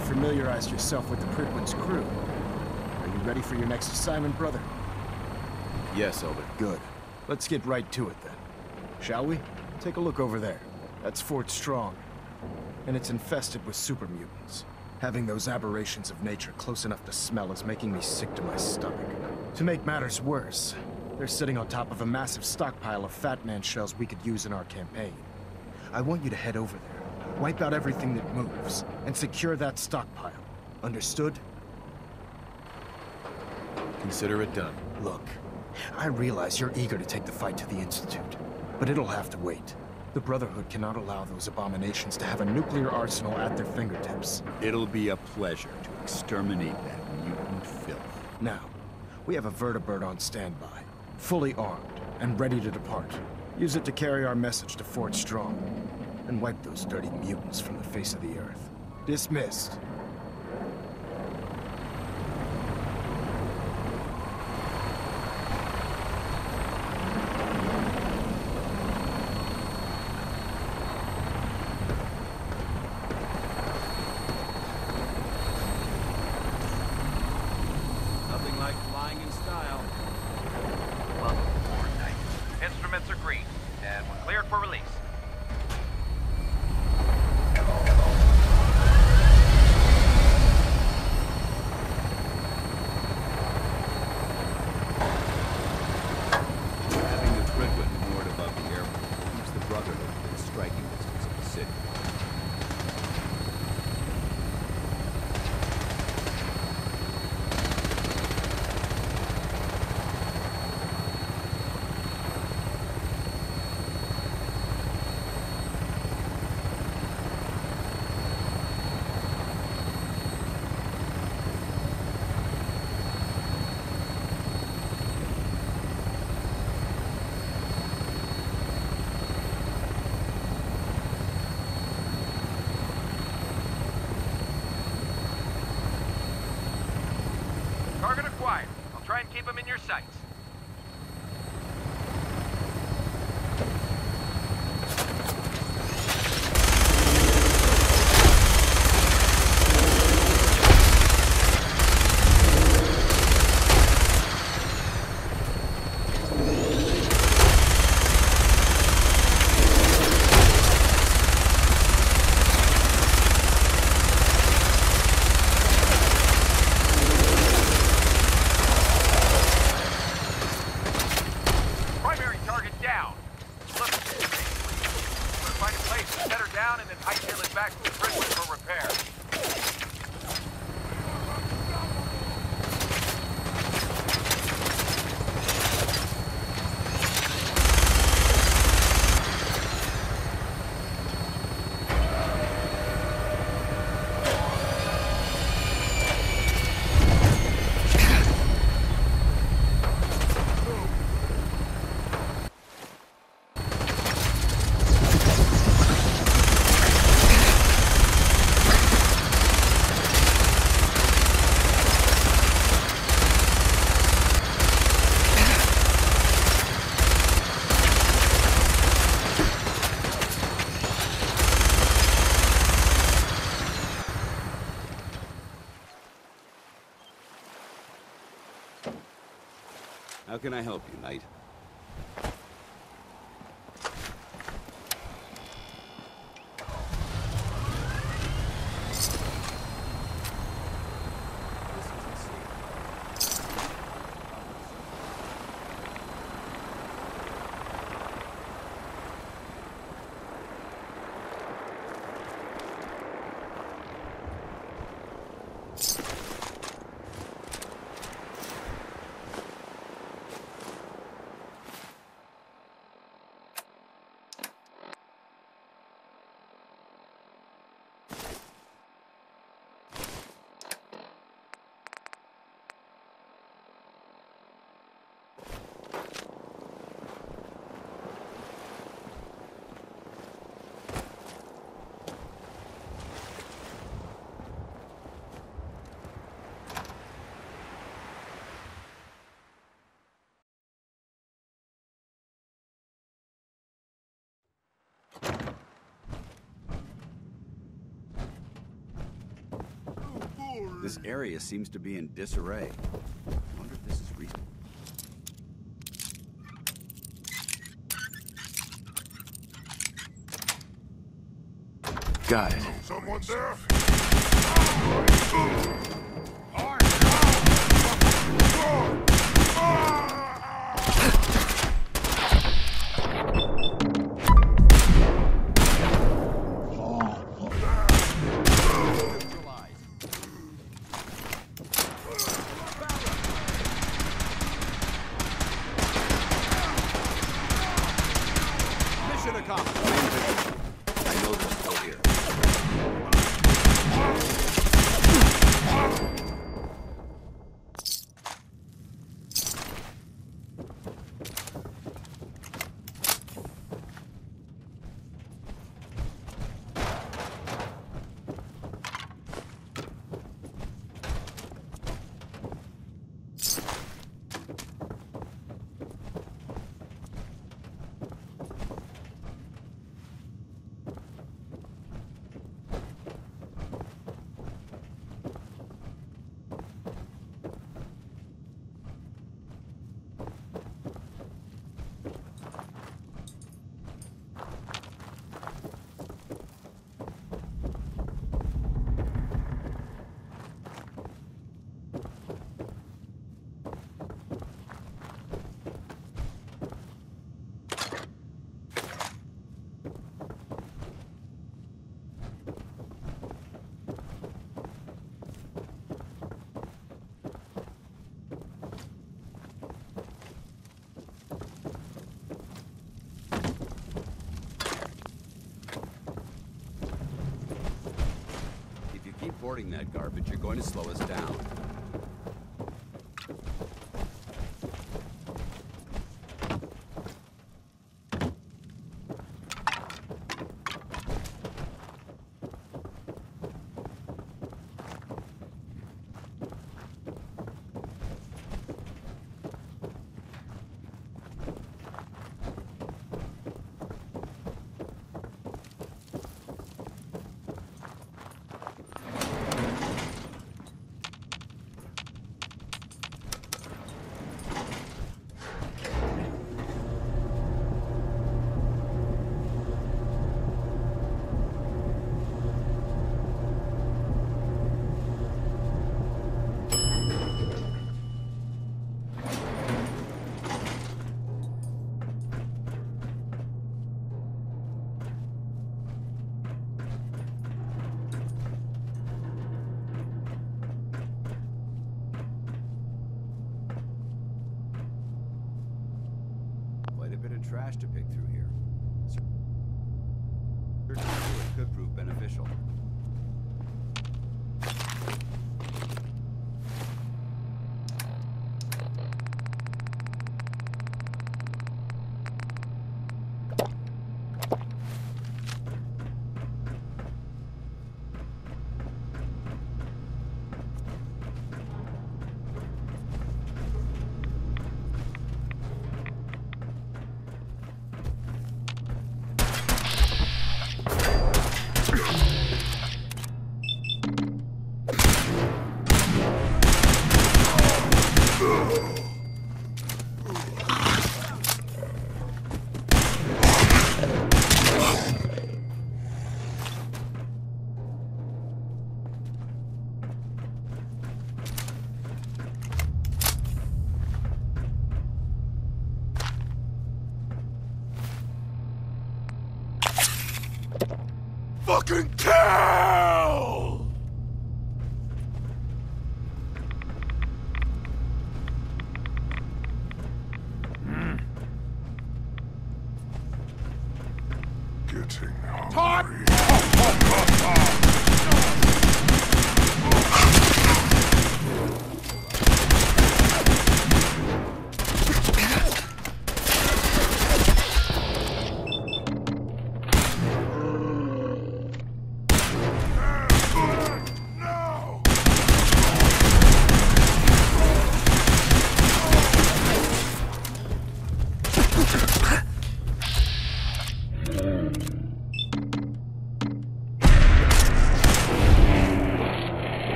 you've familiarized yourself with the Prydwen's crew. Are you ready for your next assignment, brother? Yes, Elder. Good. Let's get right to it, then. Shall we? Take a look over there. That's Fort Strong. And it's infested with super mutants. Having those aberrations of nature close enough to smell is making me sick to my stomach. To make matters worse, they're sitting on top of a massive stockpile of Fat Man shells we could use in our campaign. I want you to head over there, wipe out everything that moves, and secure that stockpile. Understood? Consider it done. Look, I realize you're eager to take the fight to the Institute, but it'll have to wait. The Brotherhood cannot allow those abominations to have a nuclear arsenal at their fingertips. It'll be a pleasure to exterminate that mutant filth. Now, we have a vertibird on standby, fully armed and ready to depart. Use it to carry our message to Fort Strong and wipe those dirty mutants from the face of the earth. Dismissed. Keep them in your sights. How can I help you, Knight? This area seems to be in disarray. Wonder if this is reasonable. Got it. Someone there? Boarding that garbage, you're going to slow us down. Trash to pick through here. It could prove beneficial. Fucking kill! Getting hungry.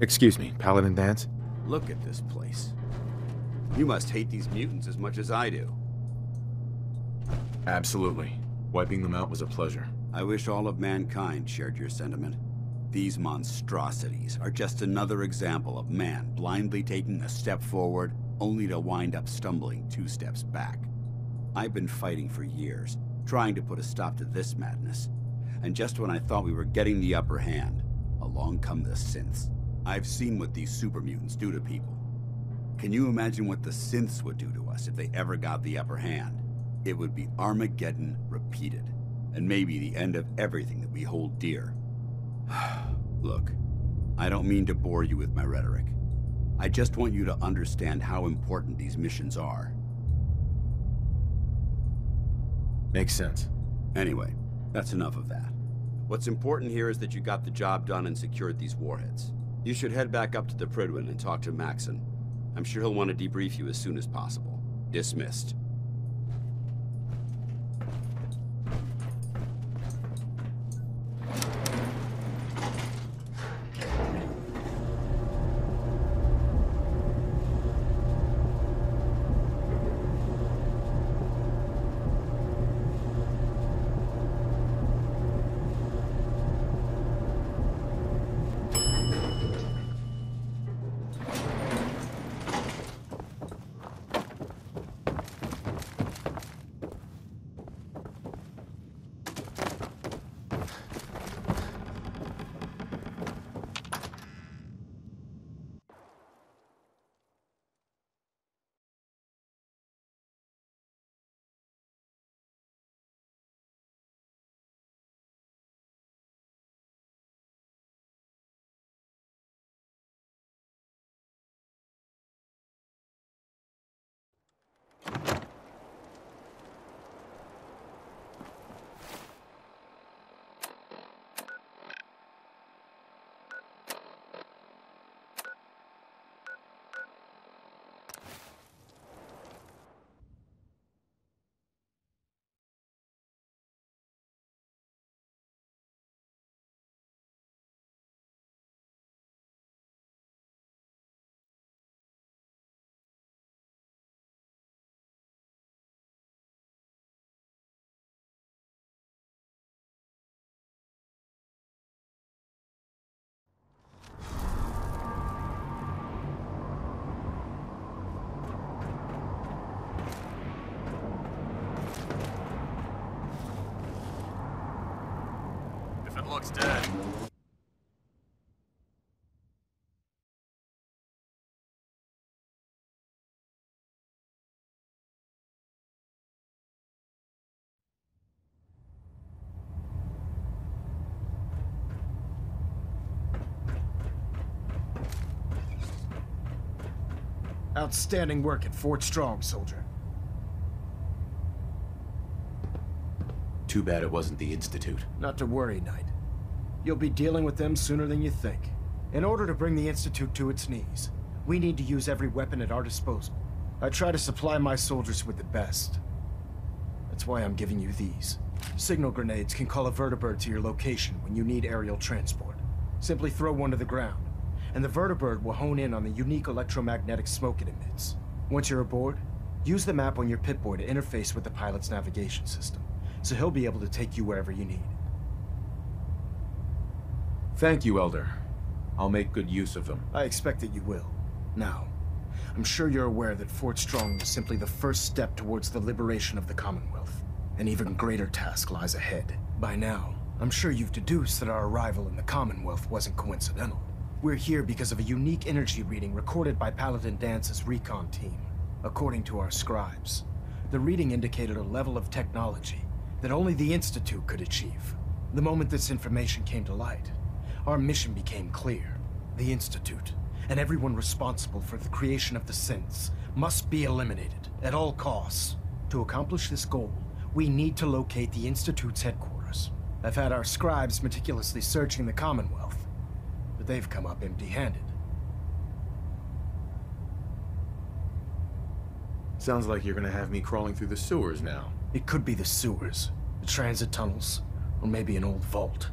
Excuse me, Paladin Dance? Look at this place. You must hate these mutants as much as I do. Absolutely. Wiping them out was a pleasure. I wish all of mankind shared your sentiment. These monstrosities are just another example of man blindly taking a step forward, only to wind up stumbling 2 steps back. I've been fighting for years, trying to put a stop to this madness. And just when I thought we were getting the upper hand, along come the synths. I've seen what these super mutants do to people. Can you imagine what the synths would do to us if they ever got the upper hand? It would be Armageddon repeated, and maybe the end of everything that we hold dear. Look, I don't mean to bore you with my rhetoric. I just want you to understand how important these missions are. Makes sense. Anyway, that's enough of that. What's important here is that you got the job done and secured these warheads. You should head back up to the Prydwen and talk to Maxson. I'm sure he'll want to debrief you as soon as possible. Dismissed. Looks dead. Outstanding work at Fort Strong, soldier. Too bad it wasn't the Institute. Not to worry, Knight. You'll be dealing with them sooner than you think. In order to bring the Institute to its knees, we need to use every weapon at our disposal. I try to supply my soldiers with the best. That's why I'm giving you these. Signal grenades can call a vertibird to your location when you need aerial transport. Simply throw one to the ground, and the vertibird will hone in on the unique electromagnetic smoke it emits. Once you're aboard, use the map on your Pip-Boy to interface with the pilot's navigation system, so he'll be able to take you wherever you need. Thank you, Elder. I'll make good use of them. I expect that you will. Now, I'm sure you're aware that Fort Strong was simply the first step towards the liberation of the Commonwealth. An even greater task lies ahead. By now, I'm sure you've deduced that our arrival in the Commonwealth wasn't coincidental. We're here because of a unique energy reading recorded by Paladin Dance's recon team. According to our scribes, the reading indicated a level of technology that only the Institute could achieve. The moment this information came to light, our mission became clear. The Institute, and everyone responsible for the creation of the synths, must be eliminated at all costs. To accomplish this goal, we need to locate the Institute's headquarters. I've had our scribes meticulously searching the Commonwealth, but they've come up empty-handed. Sounds like you're gonna have me crawling through the sewers now. It could be the sewers, the transit tunnels, or maybe an old vault.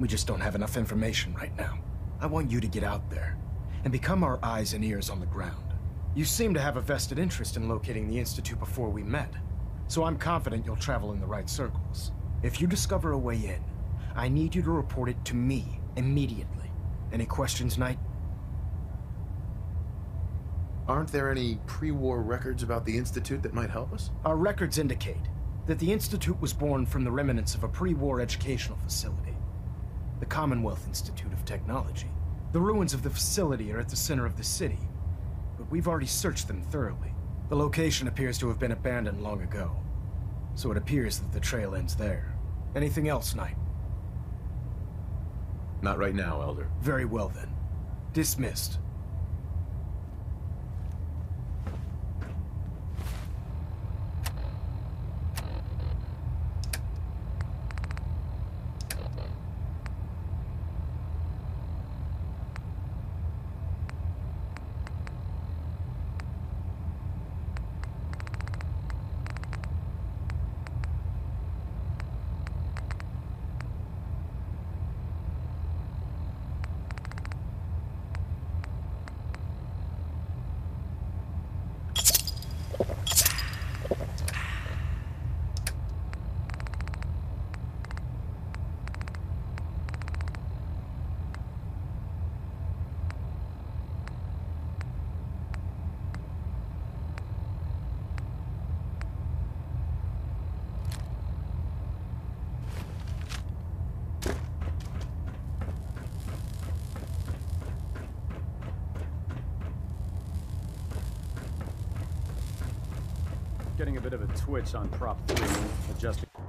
We just don't have enough information right now. I want you to get out there and become our eyes and ears on the ground. You seem to have a vested interest in locating the Institute before we met, so I'm confident you'll travel in the right circles. If you discover a way in, I need you to report it to me immediately. Any questions, Knight? Aren't there any pre-war records about the Institute that might help us? Our records indicate that the Institute was born from the remnants of a pre-war educational facility, the Commonwealth Institute of Technology. The ruins of the facility are at the center of the city, but we've already searched them thoroughly. The location appears to have been abandoned long ago, so it appears that the trail ends there. Anything else, Knight? Not right now, Elder. Very well then. Dismissed. Getting a bit of a twitch on prop 3, adjusting.